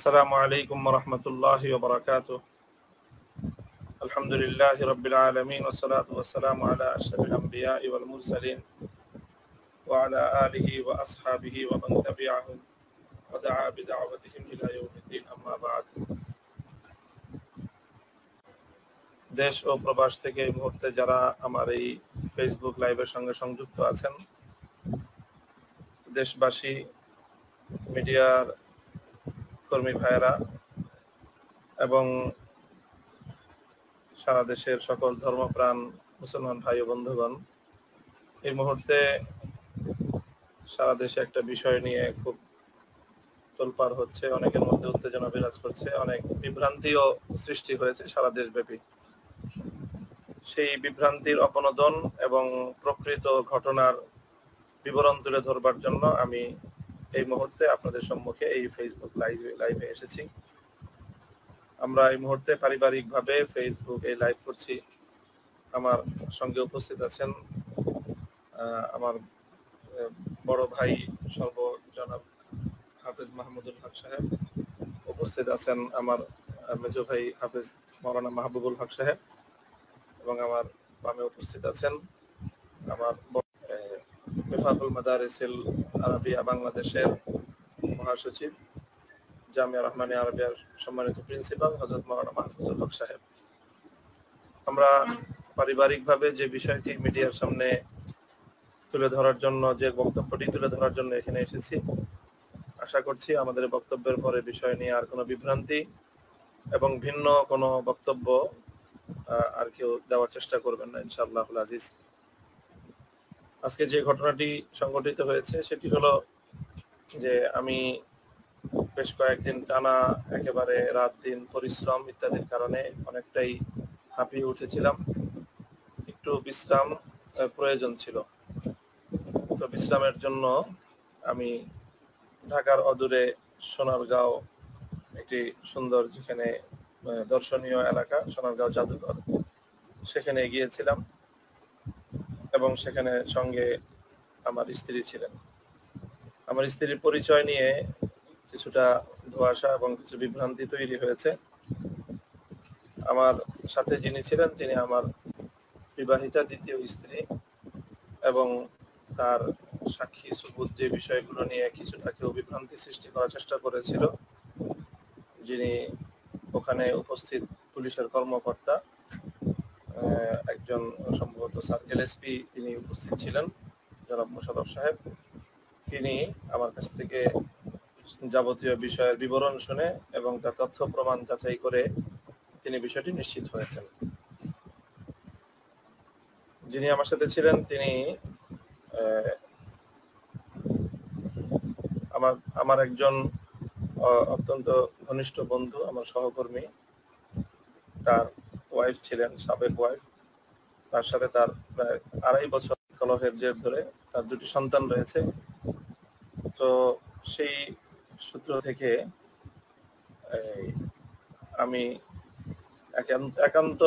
السلام عليكم ورحمة الله وبركاته الحمد لله رب العالمين والصلاة والسلام على أشرف الأنبياء والمرسلين وعلى آله وأصحابه ومن تبعهم ودعا بدعوتهم إلى يوم الدين أما بعد দেশ ও প্রবাস থেকে এই মুহূর্তে যারা আমার এই ফেসবুক লাইভের সঙ্গে সংযুক্ত আছেন দেশবাসী মিডিয়ার কর্মী ভাইরা এবং সারা দেশের সকল ধর্মপ্রাণ মুসলমান ভাই ও বন্ধুগণ এই মুহূর্তে সারা দেশে একটা বিষয় নিয়ে খুব তোলপাড় হচ্ছে অনেকের মধ্যে উত্তেজনা বিরাজ করছে অনেক বিভ্রান্তিও সৃষ্টি হয়েছে সারা দেশব্যাপী সেই বিভ্রান্তির অপনোদন এবং প্রকৃত ঘটনার বিবরণ তুলে ধরবার জন্য আমি এই মুহূর্তে আপনাদের সম্মুখে এই ফেসবুক লাইভে এসেছি আমরা এই মুহূর্তে পারিবারিকভাবে ফেসবুক এই লাইভ করছি আমার সঙ্গে উপস্থিত আছেন আমার বড় ভাই সর্বজনাব হাফেজ মাহমুদুল হক সাহেব উপস্থিত আছেন আমার মেজ ভাই হাফেজ মাওলানা মাহবুবুল হক সাহেব এবং আমার বামে উপস্থিত আছেন আমার মিফাকুল মাদারিসিল আরবিয়া বাংলাদেশের মহাসচিব জামিয়া রহমানী আরবিয়ার সম্মানিত প্রিন্সিপাল হযরত মাওলানা মাহফুজুল হক সাহেব আমরা পারিবারিকভাবে যে বিষয়টি মিডিয়ার সামনে তুলে ধরার জন্য যে বক্তব্যটি তুলে ধরার জন্য এখানে এসেছি আশা করছি আমাদের বক্তব্যের পরে বিষয় নিয়ে আর কোনো বিভ্রান্তি এবং ভিন্ন কোনো বক্তব্য আর কেউ দেওয়ার চেষ্টা করবেন না ইনশাআল্লাহুল আজিজ আজকে যে ঘটনাটি সংঘটিত হয়েছে সেটি হলো যে আমি বেশ কয়েকদিন টানা একেবারে রাত দিন পরিশ্রম ইত্যাদির কারণে অনেকটাই হাঁপিয়ে উঠেছিলাম একটু বিশ্রাম প্রয়োজন ছিল তো বিশ্রামের জন্য আমি ঢাকার অদূরে সোনারগাঁও একটি সুন্দর যেখানে দর্শনীয় এলাকা সোনারগাঁও জাদুঘর সেখানে গিয়েছিলাম এবং সেখানে সঙ্গে আমার স্ত্রী ছিলেন আমার স্ত্রীর পরিচয় নিয়ে কিছুটা ধোঁয়াশা এবং কিছু বিভ্রান্তি তৈরি হয়েছে আমার সাথে যিনি ছিলেন তিনি আমার বিবাহিতা দ্বিতীয় স্ত্রী এবং তার সাক্ষী সুবুত যে বিষয়গুলো নিয়ে কিছুটা কেউ বিভ্রান্তি সৃষ্টি করার চেষ্টা করেছিল যিনি ওখানে উপস্থিত পুলিশের কর্মকর্তা একজন সম্ভবত সার্কেল এসপি তিনি উপস্থিত ছিলেন জনাব মোশাররফ সাহেব তিনি আমার কাছ থেকে যাবতীয় বিষয়ের বিবরণ শুনে এবং তার তথ্য প্রমাণ যাচাই করে তিনি বিষয়টি নিশ্চিত হয়েছেন যিনি আমার সাথে ছিলেন তিনি আমার একজন অত্যন্ত ঘনিষ্ঠ বন্ধু আমার সহকর্মী তার ওয়াইফ ছিলেন সাবেক ওয়াইফ তার সাথে তার প্রায় ২.৫ বছর কলহের জের ধরে তার দুটি সন্তান রয়েছে তো সেই সূত্র থেকে আমি একান্ত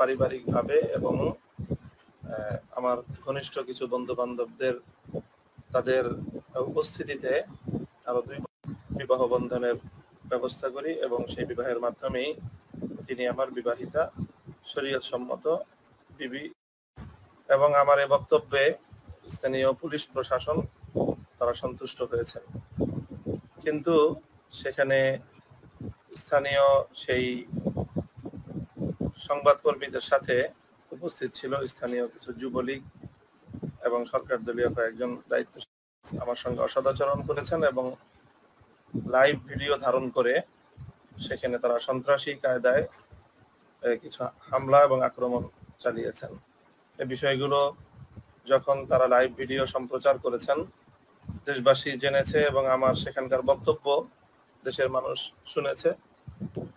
পারিবারিকভাবে এবং আমার ঘনিষ্ঠ কিছু বন্ধু বান্ধবদের তাদের উপস্থিতিতে আরো ২ বিবাহ বন্ধনের ব্যবস্থা করি এবং সেই বিবাহের মাধ্যমেই তিনি আমার বিবাহিতা শরীয়ত সম্মত বিবি এবং আমার এই বক্তব্যে স্থানীয় পুলিশ প্রশাসন তারা সন্তুষ্ট হয়েছেন কিন্তু সেখানে স্থানীয় সেই সংবাদকর্মীদের সাথে উপস্থিত ছিল স্থানীয় কিছু যুবলীগ এবং সরকার দলীয় কয়েকজন দায়িত্বশীল আমার সঙ্গে অসদাচরণ করেছেন এবং লাইভ ভিডিও ধারণ করে সেখানে তারা সন্ত্রাসী কায়দায় কিছু হামলা এবং আক্রমণ চালিয়েছেন এই বিষয়গুলো যখন তারা লাইভ ভিডিও সম্প্রচার করেছেন দেশবাসী জেনেছে এবং আমার সেখানকার বক্তব্য দেশের মানুষ শুনেছে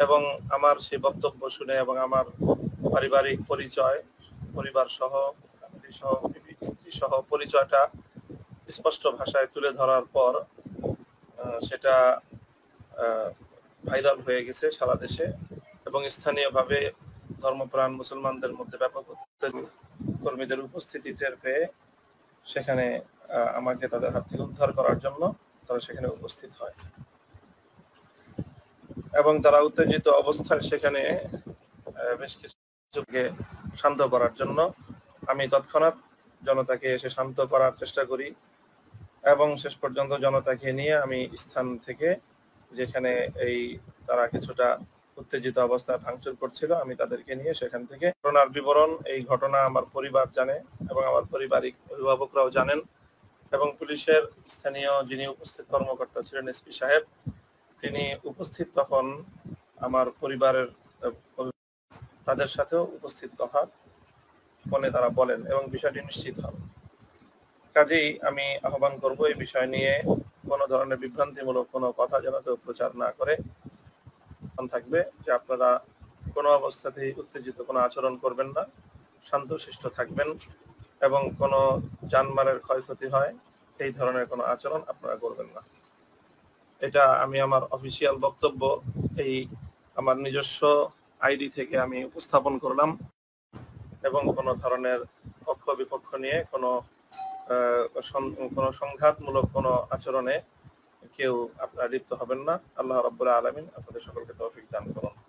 এবং আমার সেই বক্তব্য শুনে এবং আমার পারিবারিক পরিচয় পরিবার সহ ফ্যামিলি সহ স্ত্রী সহ পরিচয়টা স্পষ্ট ভাষায় তুলে ধরার পর সেটা ভাইরাল হয়ে গেছে সারা দেশে এবং স্থানীয়ভাবে ধর্মপ্রাণ মুসলমানদের মধ্যে ব্যাপক কর্মীদের উপস্থিতি টের পেয়ে সেখানে আমাকে তাদের হাত থেকে উদ্ধার করার জন্য তারা সেখানে উপস্থিত হয় এবং তারা উত্তেজিত অবস্থায় সেখানে বেশ কিছুকে শান্ত করার জন্য আমি তৎক্ষণাৎ জনতাকে এসে শান্ত করার চেষ্টা করি এবং শেষ পর্যন্ত জনতাকে নিয়ে আমি স্থান থেকে যেখানে এই তারা কিছুটা উত্তেজিত অবস্থায় ভাঙচুর করছিল আমি তাদেরকে নিয়ে সেখান থেকে ঘটনার বিবরণ, এই ঘটনা আমার পরিবার জানে এবং আমার পারিবারিক অভিভাবকরাও জানেন এবং পুলিশের স্থানীয় যিনি উপস্থিত কর্মকর্তা ছিলেন এসপি সাহেব, তিনি উপস্থিত তখন আমার পরিবারের তাদের সাথেও উপস্থিত কথা ফোনে তারা বলেন এবং বিষয়টি নিশ্চিত হন। কাজেই আমি আহ্বান করব এই বিষয় নিয়ে কোনো ধরনের বিভ্রান্তিমূলক কোনো কথা যেন কেউ প্রচার না করে থাকবে, যে আপনারা কোনো অবস্থাতেই উত্তেজিত কোনো আচরণ করবেন না, শান্তশিষ্ট থাকবেন এবং কোনো জানমালের ক্ষয়ক্ষতি হয় এই ধরনের কোনো আচরণ আপনারা করবেন না। এটা আমি আমার অফিসিয়াল বক্তব্য এই আমার নিজস্ব আইডি থেকে আমি উপস্থাপন করলাম এবং কোনো ধরনের পক্ষ বিপক্ষ নিয়ে কোনো সংঘাতমূলক কোনো আচরণে কেউ আপনারা লিপ্ত হবেন না। আল্লাহ রাব্বুল আলামিন আপনাদের সকলকে তৌফিক দান করুন।